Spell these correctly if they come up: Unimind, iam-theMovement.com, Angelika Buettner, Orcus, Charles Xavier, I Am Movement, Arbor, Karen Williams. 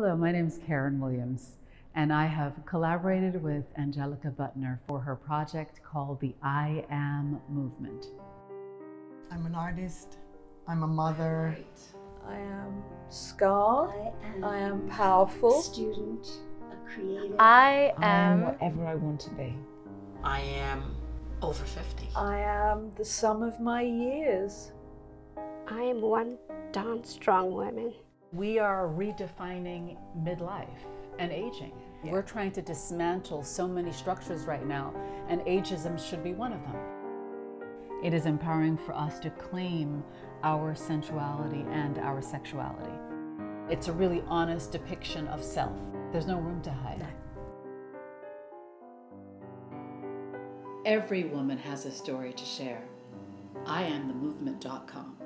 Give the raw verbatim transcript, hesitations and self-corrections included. Hello, my name is Karen Williams, and I have collaborated with Angelika Buettner for her project called the I Am Movement. I'm an artist, I'm a mother. I am scarred, I am, I am powerful. A student, a creator. I am, I am whatever I want to be. I am over fifty. I am the sum of my years. I am one darn strong woman. We are redefining midlife and aging. Yeah. We're trying to dismantle so many structures right now, and ageism should be one of them. It is empowering for us to claim our sensuality and our sexuality. It's a really honest depiction of self. There's no room to hide. No. Every woman has a story to share. I am the movement dot com.